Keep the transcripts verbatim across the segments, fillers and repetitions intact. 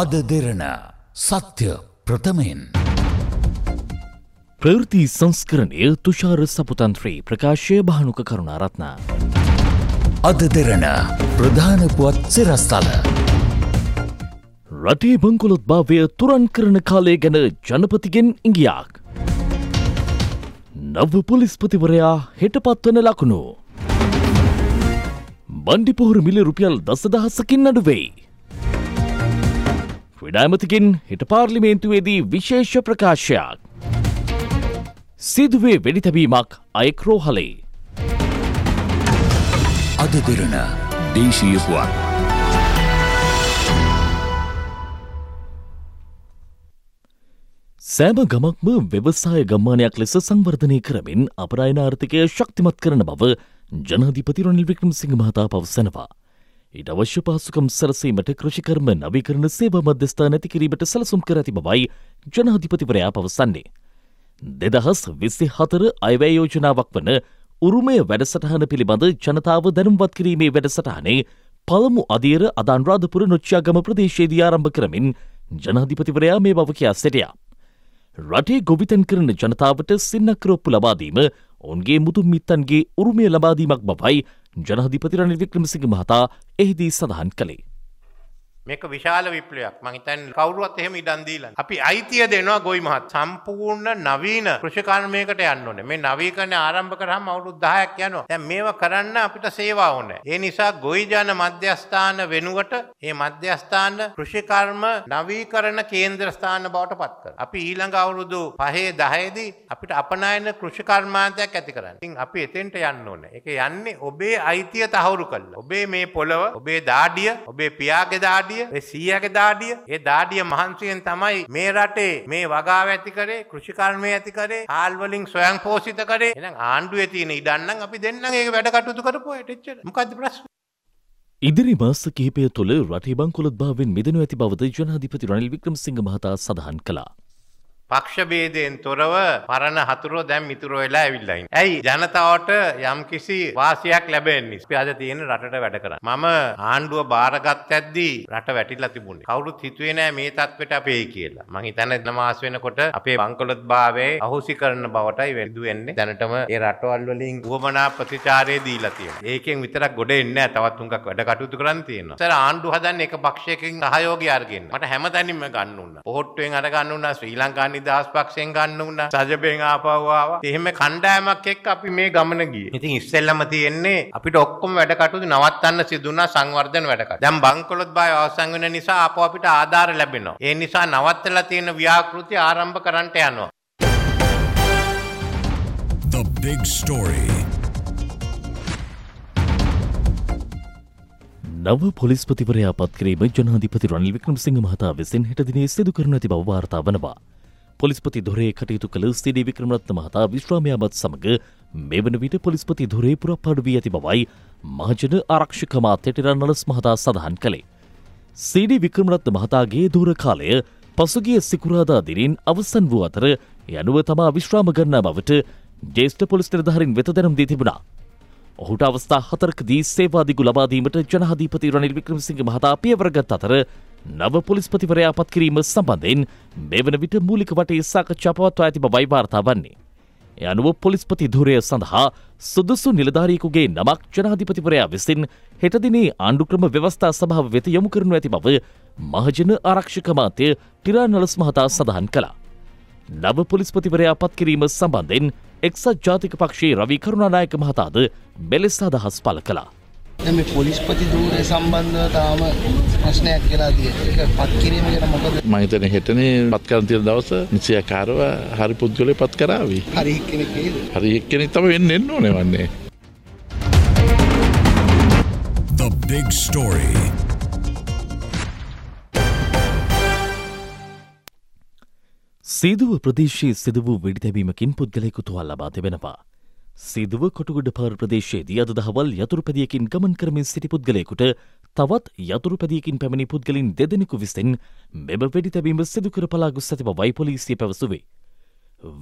Ada Derana Satya Prathamen Pravritti Sanskarane Tushara Saputantri Prakashya Bhanuka Karunaratna Ada Derana Pradhana Puat Sirastala Rate Bankulotbhavaya Turan Karana Kale Gana Janapatigen Ingiyak Nava Police Pativaraya Hetapatwana Lakunu Bandipur Mille Rupial දසදහසකින් අඩුවේ ක්‍රීඩාමතිකින් හිට පාර්ලිමේන්තුවේදී විශේෂ ප්‍රකාශයක් සිදුවේ වෙඩි තැබීමක් අයක්‍රෝහලේ අද දින දේශීය පුවත් සෑම ගමක්ම ව්‍යවසාය ගම්මානයක් ලෙස සංවර්ධනය කරමින් අපරායන ආර්ථිකය ශක්තිමත් කරන බව ජනාධිපති රනිල් වික්‍රමසිංහ මහතා පවසනවා. ඊට අවශ්‍ය පහසුකම් සැලසීමට කෘෂිකර්ම නවීකරණ සේවා මධ්‍යස්ථාන ඇති කිරීමට සැලසුම් කර ඇති බවයි ජනාධිපතිවරයා පවසන්නේ. දෙදහස් විසි හතර අයවැය යෝජනාවක් වන උරුමය වැඩසටහන පිළිබඳ ජනතාව දැනුම්වත් කිරීමේ වැඩසටහනේ පළමු අදියර අද අනුරාධපුර නොච්චියාගම ප්‍රදේශයේදී ආරම්භ කරමින් ජනාධිපතිවරයා මේ බව කියා සිටියා. රටේ ගොවිතැන් කරන ජනතාවට සින්නක්‍රොප්පු ලබාදීම ඔවුන්ගේ මුතුන් මිත්තන්ගේ උරුමය ලබාදීමක් බවයි ජනාධිපති රනිල් වික්‍රමසිංහ මහතා එහිදී සඳහන් කළේ. මේක විශාල විප්ලවයක්. මම හිතන්නේ කවුරුවත් එහෙම ඉඩම් දීලා අපි අයිතිය දෙනවා ගොවි මහත් සම්පූර්ණ නවීන කෘෂිකර්මයකට යන්න ඕනේ. මේ නවීකරණය ආරම්භ කරාම අවුරුදු දහයක් යනවා. දැන් මේවා කරන්න අපිට සේවා ඕනේ. ඒ නිසා ගොවි ජන මධ්‍යස්ථාන වෙනුවට මේ මධ්‍යස්ථාන කෘෂිකර්ම නවීකරණ කේන්ද්‍ර ස්ථාන බවට පත් කරනවා. අපි ඊළඟ අවුරුදු පහේ දහයේ දී අපිට අපනායන කෘෂිකර්මාන්තයක් ඇති කරන්න. ඉතින් අපි එතෙන්ට යන්න ඕනේ. ඒක යන්නේ ඔබේ අයිතිය තහවුරු කරලා. ඔබේ මේ පොළව, ඔබේ දාඩිය, ඔබේ පියාගේ දාඩිය සියගේ දාඩිය ඒ දාඩිය මහන්සියෙන් තමයි මේ රටේ මේ වගාව ඇති කරේ කෘෂිකර්මයේ ඇති කරේ හාල් වලින් ස්වයං පෝෂිත කරේ එහෙනම් ආණ්ඩුවේ තියෙන ඉඩම් නම් අපි දෙන්නම් ඒක වැඩ කටයුතු කරපුවාට එච්චර මොකද්ද ප්‍රශ්නේ ඉදිරි මාස කිහිපය තුළ රටේ බංකොලොත්භාවයෙන් මිදෙනු ඇති බවද ජනාධිපති රනිල් වික්‍රමසිංහ මහතා සඳහන් කළා පක්ෂ ભેදයෙන් තොරව පරණ හතුරෝ දැන් මිතුරෝ වෙලා ඇවිල්ලා ඉන්නේ. ඇයි ජනතාවට යම්කිසි වාසියක් ලැබෙන්නේ. අපි අද තියෙන රටට වැඩ කරන්නේ. මම ආණ්ඩුව බාරගත්තැද්දී රට වැටිලා තිබුණේ. කවුරුත් හිතුවේ නෑ මේ තත්ත්වයට අපි එයි කියලා. මං හිතන්නේ දමාස් වෙනකොට අපේ බංකොලොත්භාවයේ අහෝසි කරන බවටයි වෙදු වෙන්නේ. දැනටම ඒ රටවල් වලින් උවමනා ප්‍රතිචාරය දීලා තියෙනවා. ඒකෙන් විතරක් ගොඩ එන්නේ නෑ. තවත් තුන්කක් වැඩ කටයුතු කරන්න තියෙනවා. සර ආණ්ඩුව හදන්නේ එක පක්ෂයකින් සහයෝගය අරගෙන. මට හැමතැනින්ම ගන්න උනා. පොහොට්ටුවෙන් අර ගන්න උනා ශ්‍රී ලංකාවේ දහස් පක්ෂයෙන් ගන්න උනා සජබෙන් ආපහු ආවා එහෙම කණ්ඩායමක් එක්ක අපි මේ ගමන ගියේ. ඉතින් ඉස්සෙල්ලම තියෙන්නේ අපිට ඔක්කොම වැඩ කටයුතු නවත්තන්න සිදුනා සංවර්ධන වැඩ කටයුතු. දැන් බංකොලොත්භාවය අවසන් වෙන නිසා ආපහු අපිට ආධාර ලැබෙනවා. ඒ නිසා නවත්තලා තියෙන ව්‍යාපෘති ආරම්භ කරන්නට යනවා. The big story. නව පොලිස්පතිවරයා පත් කිරීම ජනාධිපති රනිල් වික්‍රමසිංහ මහතා විසින් හෙට දිනේ සිදු කරන ඇති බව වාර්තා වනවා. පොලිස්පති දොරේ කටයුතු කළ සීඩී වික්‍රමරත්න මහතා විශ්‍රාමයාමත් සමග මේ වන විට පොලිස්පති දොරේ පුරප්පාඩු වී ඇති බවයි මහජන ආරක්ෂක අමාත්‍ය ටිරන්නලස් මහතා සඳහන් කළේ. සීඩී වික්‍රමරත්න මහතාගේ දූර කාලය පසුගිය සිකුරාදා දිනෙන් අවසන් වූ අතර යනුව තමා විශ්‍රාම ගන්නා බවට ජ්‍යෙෂ්ඨ පොලිස් නිලධාරීන් වෙත දැනුම් දී තිබුණා. ඔහුට අවස්ථා හතරකදී සේවාදිගු ලබාදීමට ජනාධිපති රනිල් වික්‍රමසිංහ මහතා පියවර ගත් අතර නව පොලිස්පතිවරයා පත් කිරීම සම්බන්ධයෙන් මේ වන විට මූලික වටේ සාකච්ඡා පවත්වා ඇති බවයි වාර්තා වන්නේ. ඒ අනුව පොලිස්පති ධුරය සඳහා සුදුසු නිලධාරියෙකුගේ නමක් ජනාධිපතිවරයා විසින් හෙට දිනේ ආණ්ඩුක්‍රම ව්‍යවස්ථා සභාව වෙත යොමු කරනු ඇති බව මහජන ආරක්ෂක අමාත්‍ය ටිරානලස් මහතා සඳහන් කළා. නව පොලිස්පතිවරයා පත් කිරීම සම්බන්ධයෙන් එක්සත් ජාතික පක්ෂයේ රවි කරුණානායක මහතාද මෙලෙස අදහස් පළ කළා. දැන් මේ පොලිස්පති ධූරය සම්බන්ධව තාම ප්‍රශ්නයක් වෙලා තියෙනවා. ඒක පත් කිරීම ගැන මොකද? මම හිතන්නේ හෙටනේ පත් කරන තියෙන දවස නිසයකාරව හරි පුද්ගලයෙක් පත් කරાવી. හරි එක්කෙනෙක් නේද? හරි එක්කෙනෙක් තමයි වෙන්න එන්න ඕනේ වන්නේ. The big story. සීදුව ප්‍රදේශයේ සිදු වූ වෙඩිතැබීමකින් පුද්ගලයෙකු තුවාල ලබා තිබෙනවා. සීදුව කොටුගොඩ පාර ප්‍රදේශයේදී අද දහවල් යතුරුපැදියකින් ගමන් කරමින් සිටි පුද්ගලයෙකුට තවත් යතුරුපැදියකින් පැමිණි පුද්ගලින් දෙදෙනෙකු විසින් මෙම වෙඩිතැබීම සිදු කර පලා ගොස් ඇති බවයි පොලිසිය පැවසුවේ.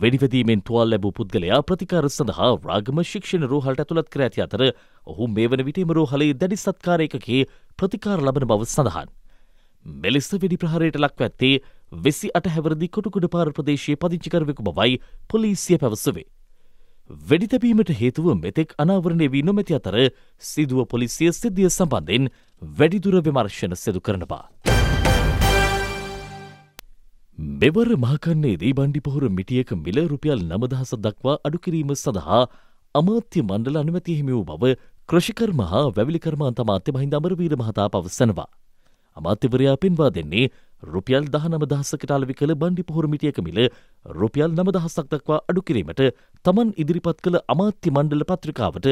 වෙඩිවැදීමෙන් තුවාල ලැබූ පුද්ගලයා ප්‍රතිකාර සඳහා රාගම ශික්ෂණ රෝහලට ඇතුළත් කර ඇති අතර ඔහු මේ වන විට එම රෝහලේ දැඩි සත්කාරයකකේ ප්‍රතිකාර ලබන බව සඳහන්. මෙලෙස වෙඩිප්‍රහාරයට ලක්ව ඇත්තේ විසි අට හැවිරිදි කොටුගොඩපාර ප්‍රදේශයේ පදිංචිකරුවෙකු බවයි පොලිසිය පැවසුවේ. වෙඩිතැබීමට හේතුව මෙතෙක් අනාවරණය වී නොමැති අතර සිදුව පොලිසිය සිද්ධිය සම්බන්ධයෙන් වැඩිදුර විමර්ශන සිදු කරනවා. මෙවර මහකන්නේදී බණ්ඩි පොහොර මිටියක මිල රුපියල් නවදහස දක්වා අඩුකිරීම සඳහා අමාත්‍ය මණ්ඩල අනුමැතිය හිමි වූ බව කෘෂිකර්ම හා වැවිලිකර්මාන්ත අමාත්‍ය මහින්ද අමරවීර මහතා පවසනවා. අමාත්‍යවරයා පෙන්වා දෙන්නේ රුපියල් දහනවදහසකට අලෙවි කළ බණ්ඩි පොහොර මිටියක මිල රුපියල් නවදහසක් දක්වා අඩු කිරීමට තමන් ඉදිරිපත් කළ අමාත්‍ය මණ්ඩල පත්‍රිකාවට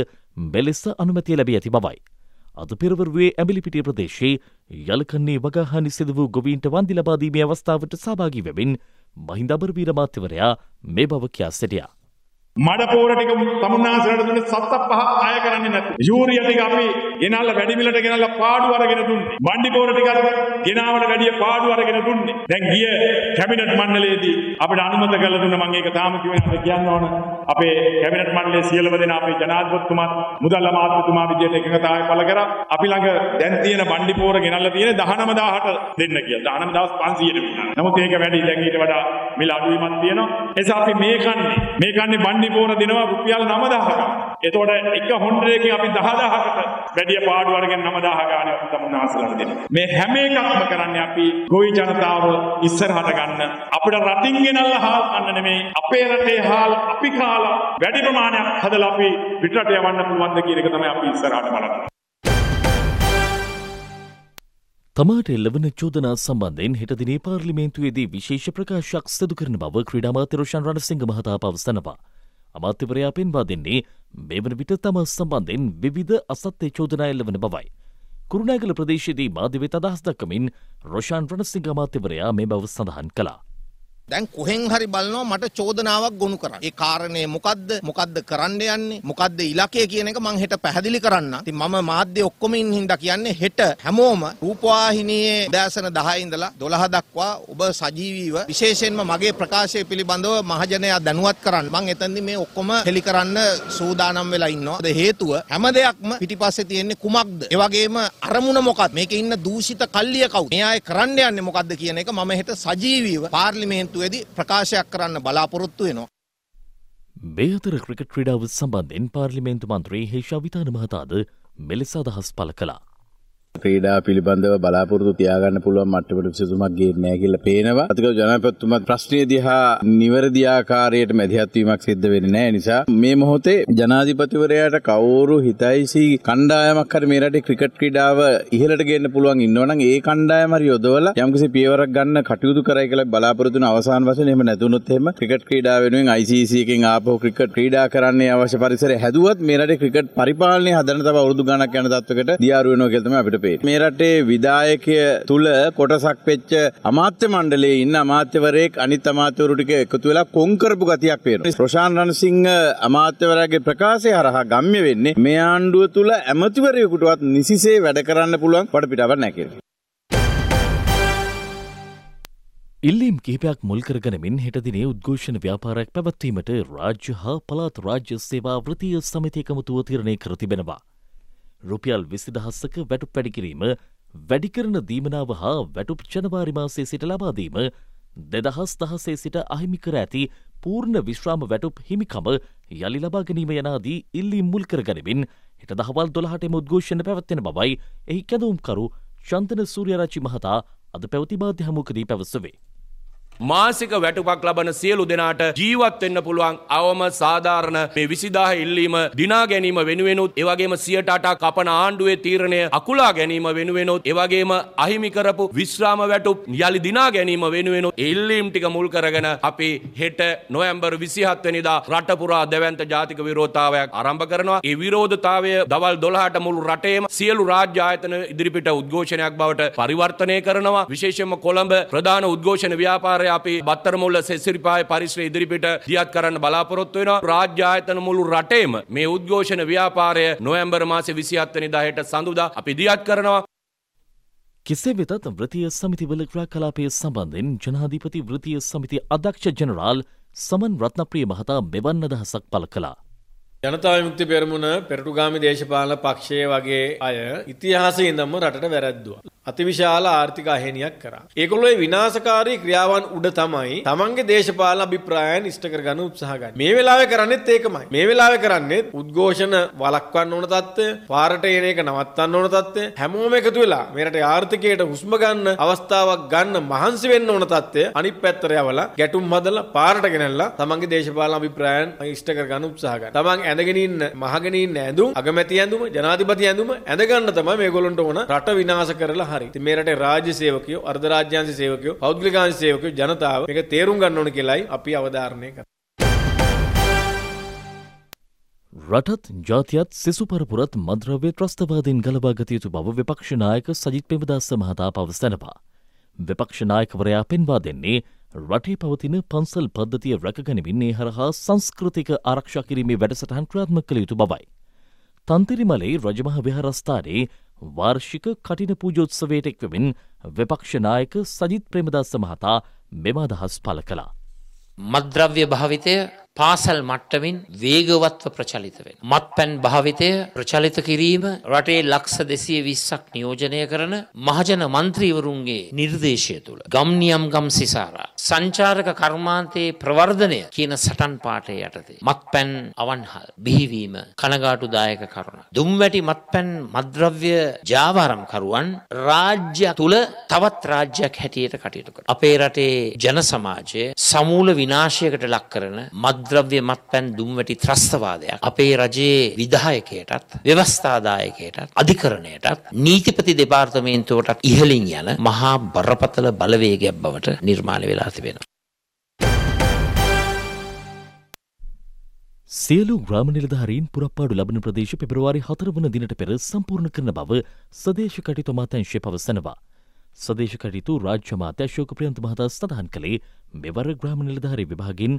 මෙලෙස අනුමැතිය ලැබී ඇති බවයි. අද පෙරවරුවේ ඇඹිලිපිටිය ප්‍රදේශයේ යලකන්නේ වගාහානි සිදු වූ ගොවීන්ට වන්දි ලබා දීමේ අවස්ථාවට සහභාගී වෙමින් මහින්ද අමරවීර අමාත්‍යවරයා මේ බව කියා සිටියා. මඩ පොහොර ටික තමුන්නාසලට දුන්නේ සත්ත පහ අය කරන්නේ නැත්නම් යූරියා ටික අපි ගෙනල්ලා වැඩි මිලට ගෙනල්ලා පාඩු අරගෙන දුන්නේ. බණ්ඩි පොහොර ටික ගෙනාවට වැඩි පාඩු අරගෙන දුන්නේ. දැන් ගිය කැබිනට් මණ්ඩලයේදී අපිට අනුමත කළා දුන්න මම ඒක තාම කියවෙන්නේ කියන්න ඕන. අපේ කැබිනට් මණ්ඩලයේ සියලුම දෙනා අපේ ජනාධිපතිතුමා මුදල් අමාත්‍යතුමා විදියට එකඟතාවය පළ කරා. අපි ළඟ දැන් තියෙන බණ්ඩි පොහොර ගෙනල්ලා තියෙන දහනවදාහට දෙන්න කියලා. දහනවදාහස් පන්සීයට වුණා. නමුත් ඒක වැඩි දැන් ඊට වඩා මිල අඩුවීමක් තියෙනවා. එසා අපි මේ කන්නේ මේ කන්නේ බණ්ඩි පොහොර දෙනවා රුපියල් නවදහසක්. එතකොට එක හොන්ඩරේකින් අපි දහදහකට වැඩිය පාඩු අරගෙන නවදහස ගන්න අපි තමුන්නාසලට දෙනවා. මේ හැම එකක්ම කරන්නේ අපි ගොවි ජනතාව ඉස්සරහට ගන්න. අපිට රටින් ගෙනල්ලා හාල් ගන්න නෙමෙයි. අපේ රටේ හාල් අපි කාලා වැඩි ප්‍රමාණයක් හදලා අපි පිටරට යවන්න පුළුවන්ද කියන එක තමයි අපි ඉස්සරහට බලන්නේ. තමාට එල්ලවන චෝදනා සම්බන්ධයෙන් හෙට දිනේ පාර්ලිමේන්තුවේදී විශේෂ ප්‍රකාශයක් සිදු කරන බව ක්‍රීඩා අමාත්‍ය රොෂන් රණසිංහ මහතා පවසනවා. අමාත්‍යවරයා පෙන්වා දෙන්නේ මේ වන විට තම සම්බන්ධයෙන් විවිධ අසත්‍ය චෝදනා එල්ලවන බවයි. කුරුණෑගල ප්‍රදේශයේදී මාධ්‍ය වෙත අදහස් දක්වමින් රොෂන් රණසිංහ අමාත්‍යවරයා මේ බව සඳහන් කළා. දැන් කොහෙන් හරි බලනවා මට චෝදනාවක් ගොනු කරන්න. ඒ කාරණේ මොකද්ද? මොකද්ද කරන්න යන්නේ? මොකද්ද ඉලක්කය කියන එක මං හෙට පැහැදිලි කරන්න. ඉතින් මම මාධ්‍ය ඔක්කොම ඉන්හින්දා කියන්නේ හෙට හැමෝම රූපවාහිනියේ දැසන දහය ඉඳලා දොළහ දක්වා ඔබ සජීවීව විශේෂයෙන්ම මගේ ප්‍රකාශය පිළිබඳව මහජනයා දැනුවත් කරන්න. මං එතනදී මේ ඔක්කොම හෙලි කරන්න සූදානම් වෙලා ඉන්නවා. ඒ හේතුව හැම දෙයක්ම පිටිපස්සේ තියෙන්නේ කුමක්ද? ඒ වගේම අරමුණ මොකක්ද? මේකේ ඉන්න දූෂිත කල්ලිය කවුද? මේ අය කරන්න යන්නේ මොකද්ද කියන එක මම හෙට සජීවීව පාර්ලිමේන්තුවේ ප්‍රකාශයක් කරන්න බලාපොරොත්තු වෙනවා. මේ අතර ක්‍රිකට් ක්‍රීඩාව සම්බන්ධයෙන් පාර්ලිමේන්තු මන්ත්‍රී හේෂා විතාන මහතාද මෙලෙස අදහස් පළ කළා. ක්‍රීඩා පිළිබඳව බලාපොරොත්තු තියාගන්න පුළුවන් මට්ටමට විසඳුමක් ගේන්නේ නැහැ කියලා පේනවා. අතිකව ජනාධිපතිතුමා ප්‍රශ්නය දිහා නිවැරදි ආකාරයට මැදිහත් වීමක් සිද්ධ වෙන්නේ නැහැ නිසා මේ මොහොතේ ජනාධිපතිවරයාට කවුරු හිතයිසි කණ්ඩායමක් හරි මේ රටේ ක්‍රිකට් ක්‍රීඩාව ඉහළට ගේන්න පුළුවන් ඉන්නවනම් ඒ කණ්ඩායම හරි යොදවලා යම්කිසි පියවරක් ගන්න කටයුතු කරයි කියලා බලාපොරොත්තු වෙන අවසාන වශයෙන් එහෙම නැතුනොත් එහෙම ක්‍රිකට් ක්‍රීඩාව වෙනුවෙන් I C C එකෙන් ආපහු ක්‍රිකට් ක්‍රීඩා කරන්න අවශ්‍ය පරිසරය හැදුවත් මේ රටේ ක්‍රිකට් පරිපාලනය හදන්න තව අවුරුදු ගණනක් යන තත්වයකට දියාරු වෙනවා කියලා තමයි අපිට මේ රටේ විධායකය තුල කොටසක් වෙච්ච අමාත්‍ය මණ්ඩලයේ ඉන්න අමාත්‍යවරයෙක් අනිත් අමාත්‍යවරු ටික එකතු වෙලා කොන් කරපු ගතියක් පේනවා. රොෂාන් රණසිංහ අමාත්‍යවරයාගේ ප්‍රකාශය හරහා ගම්ම්‍ය වෙන්නේ මේ ආණ්ඩුව තුල ඇමතිවරයෙකුටවත් නිසිසේ වැඩ කරන්න පුළුවන් වටපිටාවක් නැහැ කියලා. ඉල්ලීම් කිහිපයක් මුල් කරගෙනමින් හෙට දිනේ උද්ඝෝෂණ ව්‍යාපාරයක් පැවැත්වීමට රාජ්‍ය හා පළාත් රාජ්‍ය සේවා වෘත්තීය සමිතිය එකමුතුව තීරණය කර තිබෙනවා. රුපියල් විසි දහස්සක වැටුප් වැඩිකිරීම වැඩිකරන දීමනාව හා වැටුප් ජනවාරි මාසයේ සිට ලබාදීම දෙදහස් දහසේ සිට අහිමි කර ඇති පූර්ණ විශ්‍රාම වැටුප් හිමිකම යළි ලබා ගැනීම යනාදී ඉල්ලීම් මුල් කරගනිමින් හෙට දහවල් දොළහටම උද්ඝෝෂණ පැවැත්වෙන බවයි එහි කැඳවුම්කරු චන්දන සූර්යරච්චි මහතා අද පැවති මාධ්‍ය හමුවකදී පැවසුවේ. මාසික වැටුපක් ලබන සියලු දෙනාට ජීවත් වෙන්න පුළුවන් අවම සාධාරණ මේ විසිදාහ ඉල්ලීම දිනා ගැනීම වෙනුවෙනුත් එවැගේම සියයට අටක් කපන ආණ්ඩුවේ තීරණය අකුලා ගැනීම වෙනුවෙනුත් එවැගේම අහිමි කරපු විශ්‍රාම වැටුප් යලි දිනා ගැනීම වෙනුවෙනුත් ඉල්ලීම් ටික මුල් කරගෙන අපි හෙට නොවැම්බර් විසිහත් වෙනිදා රට පුරා දැවැන්ත ජාතික විරෝධතාවයක් ආරම්භ කරනවා. ඒ විරෝධතාවය දවල් දොළහට මුළු රටේම සියලු රාජ්‍ය ආයතන ඉදිරිපිට උද්ඝෝෂණයක් බවට පරිවර්තනය කරනවා. විශේෂයෙන්ම කොළඹ ප්‍රධාන උද්ඝෝෂණ ව්‍යාපාරය අපි බත්තර මුල්ල සෙසිරිපාය පරිශ්‍රය ඉදිරිපිට දියත් කරන්න බලාපොරොත්තු වෙනවා. රාජ්‍ය ආයතන මුළු රටේම මේ උද්ඝෝෂණ ව්‍යාපාරය නොවැම්බර් මාසේ විසිහත් වෙනිදා හෙට සඳුදා අපි දියත් කරනවා. කෙසේ වෙතත් වෘත්තීය සමිතිවල ක්‍රියාකලාපය සම්බන්ධයෙන් ජනාධිපති වෘත්තීය සමිති අධ්‍යක්ෂ ජනරාල් සමන් රත්නප්‍රිය මහතා මෙවන් අදහසක් පළ කළා. ජනතා විමුක්ති පෙරමුණ පෙරටුගාමි දේශපාලන පක්ෂයේ වගේ අය ඉතිහාසයේ ඉඳන්ම රටට වැරද්දුවා. අතිවිශාල ආර්ථික අහේනියක් කරා. ඒගොල්ලෝ මේ විනාශකාරී ක්‍රියාවන් උඩ තමයි තමන්ගේ දේශපාලන අභිප්‍රායන් ඉෂ්ට කරගන්න උත්සාහ ගන්නේ. මේ වෙලාවේ කරන්නේත් ඒකමයි. මේ වෙලාවේ කරන්නේ උද්ඝෝෂණ වළක්වන්න ඕන තත්ත්වය, පාරට එන එක නවත්තන්න ඕන තත්ත්වය, හැමෝම එකතු වෙලා මේ රටේ ආර්ථිකයට හුස්ම ගන්න අවස්ථාවක් ගන්න මහන්සි වෙන්න ඕන තත්ත්වය අනිත් පැත්තට යවලා ගැටුම් හදලා පාරට ගෙනල්ලා තමන්ගේ දේශපාලන අභිප්‍රායන් ඉෂ්ට කරගන්න උත්සාහ ගන්න. තමන් ඇඳගෙන ඉන්න මහගෙන ඉන්න ඇඳුම්, අගමැති ඇඳුම, ජනාධිපති ඇඳුම ඇඳ ගන්න තමයි මේගොල්ලන්ට ඕන රට විනාශ කරලා मेरटे राज्य सेवकियों अर्धराज्यांश सेवकियों पौद्घलिकांश सेवकियों जनता तेरूंग अपी अवधारणे රටත් ජාතියත් සිසුපරපුරත් මද්‍රව්‍ය ත්‍රස්තවාදීන් ගලවා ගත යුතු බව විපක්ෂ නායක සජිත් ප්‍රේමදාස මහතා පවසනවා. විපක්ෂ නායකවරයා පෙන්වා දෙන්නේ රටේ පවතින පන්සල් පද්ධතිය රැකගැනීමේ හරහා සංස්කෘතික ආරක්ෂා කිරීමේ වැඩසටහන් ක්‍රියාත්මක කළ යුතු බවයි. තන්තිරිමලේ රජමහ විහාරස්ථානයේ वार्षिक कठिन पूजोत्सवेट एक्विमिन विपक्ष नायक सजित प्रेमदास महता मेमादहस पालकला मद्रव्य भाविते පාසල් මට්ටමින් වේගවත්ව ප්‍රචලිත වෙන. මත්පැන් භාවිතය ප්‍රචලිත කිරීම රටේ ලක්ෂ දෙසිය විස්සක් නියෝජනය කරන මහජන මන්ත්‍රීවරුන්ගේ නිර්දේශය තුල ගම් නියම් ගම් සිසාරා සංචාරක කර්මාන්තයේ ප්‍රවර්ධනය කියන සටන් පාඨය යටතේ මත්පැන් අවන්හල් බිහිවීම කනගාටුදායක කරුණ. දුම්වැටි මත්පැන් මද්‍රව්‍ය ජාවාරම්කරුවන් රාජ්‍ය තුල තවත් රාජ්‍යයක් හැටියට කටයුතු කරනවා. අපේ රටේ ජන සමාජය සමූල විනාශයකට ලක් කරන මද් ද්‍රව්‍ය මත්පැන් දුම්වැටි ත්‍රස්තවාදයක් අපේ රජයේ විධායකයටත් ව්‍යවස්ථාදායකයටත් අධිකරණයටත් නීතිපති දෙපාර්තමේන්තුවටත් ඉහළින් යන මහා බරපතල බලවේගයක් බවට නිර්මාණය වෙලා තිබෙනවා. සියලු ග්‍රාම නිලධාරීන් පුරප්පාඩු ලබන ප්‍රදේශ පෙබරවාරි හතර වන දිනට පෙර සම්පූර්ණ කරන බව සදේශ කටයුතු අමාත්‍යාංශය පවසනවා. සදේශ කටයුතු රාජ්‍ය අමාත්‍ය ශෝක ප්‍රියන්ත මහතා සඳහන් කළේ මෙවර ග්‍රාම නිලධාරී විභාගෙන්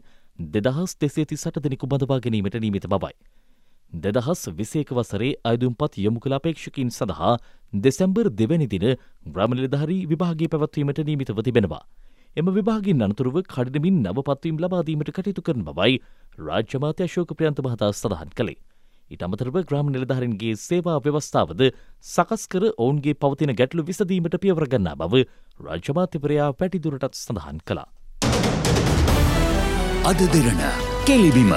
දෙදහස් දෙසේ තිසට දෙනෙකු බඳවා ගැනීමට නීමිත බවයි. දෙදහස් විසේක වසරේ අයදුම්පත් යොමු කළ අපේක්ෂකින් සඳහා දෙසැම්බර් දෙවැනි දින ග්‍රාම නිලධාරී විභාගය පැවැත්වීමට නීමිතව තිබෙනවා. එම විභාගින් අනතුරුව කඩිනමින් නව පත්වීම් ලබාදීමට කටයුතු කරන බවයි රාජ්‍ය අමාත්‍ය අශෝක ප්‍රියන්ත මහතා සඳහන් කළේ. ඊට අමතරව ග්‍රාම නිලධාරීන්ගේ සේවා ව්‍යවස්ථාවද සකස් කර ඔවුන්ගේ පවතින ගැටලු විසඳීමට පියවර ගන්නා බව රාජ්‍ය අමාත්‍යවරයා පැටිදුරටත් සඳහන් කළා. අද දෙරණ කෙලිබිම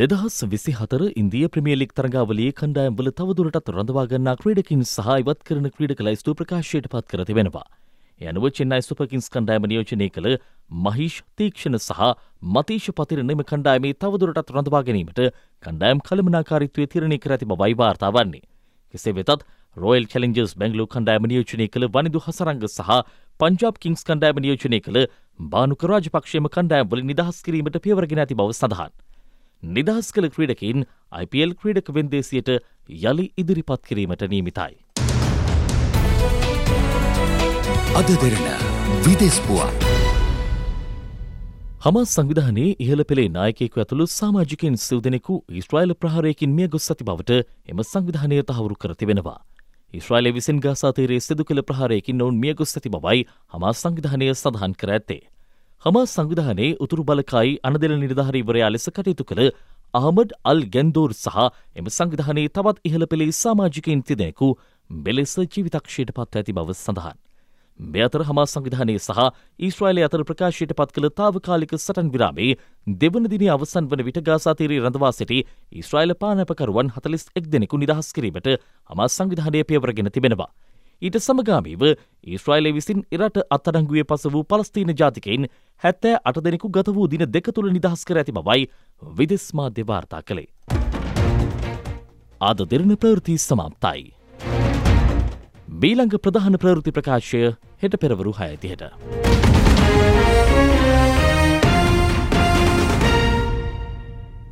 දෙදහස් විසි හතර ඉන්දිය ප්‍රමියලික් තරගාවලයේ කණ්ඩායම්වල තවදුරටත් රඳවා ගන්නා ක්‍රීඩකින් සහ ඉවත් කරන ක්‍රීඩක ලයිස්තුව ප්‍රකාශයට පත් කර තිබෙනවා. ඒ අනුව චෙන්නයි සුපර් කිංස් කණ්ඩායම නියෝජනය කළ මහීෂ් තීක්ෂණ සහ මතීෂ් පතිරණ එම කණ්ඩායමේ තවදුරටත් රඳවා ගැනීමට කණ්ඩායම් කළමනාකාරීත්වය තීරණය කර ඇති බවයි වාර්තා වන්නේ. කෙසේ වෙතත් රොයල් චැලෙන්ජර්ස් බැංගලෝර් කණ්ඩායම නියෝජනය කළ වනිදු හසරංග සහ පංජාබ් කිංස් කණ්ඩායම නියෝජනය කළ බානුක රාජපක්ෂයම කණ්ඩායම්වල නිදහස් කිරීමට පියවරගෙන ඇති බව සඳහන්. නිදහස් කළ ක්‍රීඩකයින් අයි පී එල් ක්‍රීඩක වෙන්දේසියට යළි ඉදිරිපත් කිරීමට නියමිතයි. අද දෙරණ විදේශපුවත්. හමාස් සංවිධානයේ ඉහළ පෙළේ නායකයෙකු ඇතුළු සමාජිකයන් සිව් දෙනෙකු ඊශ්‍රායල ප්‍රහාරයකින් මියගොස් ඇති බවට එම සංවිධානය තහවුරු කර තිබෙනවා. ඊශ්‍රායලය විසින් ගාසා තීරයේ සිදු කළ ප්‍රහාරයකින් ඔවුන් මියගොස් ඇති බවයි හමාස් සංවිධානය සඳහන් කර ඇත්තේ. හමාස් සංවිධානයේ උතුරු බලකායි අනදෙල නිලධාරීවරයා ලෙස කටයුතු කළ අහමඩ් අල් ගැන්දෝර් සහ එම සංවිධානයේ තවත් ඉහළ පෙළේ සමාජිකයින් තිදෙනෙකු මෙලෙස ජීවිතක්ෂයට පත්ව ඇති බව සඳහන්. මේ අතර හමාස් සංවිධානයේ සහ ඊශ්‍රායලය අතර ප්‍රකාශයට පත් කළ තාවකාලික සටන් විරාමයේ දෙවන දිනේ අවසන් වන විට ගාසා තීරයේ රඳවා සිටි ඊශ්‍රායල පානපකරුවන් හතළිස් එක් දෙනෙකු නිදහස් කිරීමට හමාස් සංවිධානය පියවරගෙන තිබෙනවා. ඊට සමගාමීව ඊශ්‍රායලය විසින් ඉරට අත්අඩංගුවේ පස වූ පලස්තීන ජාතිකයින් හැත්තෑ අට දෙනෙකු ගත වූ දින දෙක තුළ නිදහස් කර ඇති බවයි විදෙස් මාධ්‍ය වාර්තා කළේ. අද දෙරණ ප්‍රවෘත්ති සමාප්තයි. ඊළඟ ප්‍රධාන ප්‍රවෘත්ති ප්‍රකාශය හෙට පෙරවරු හය තිහට.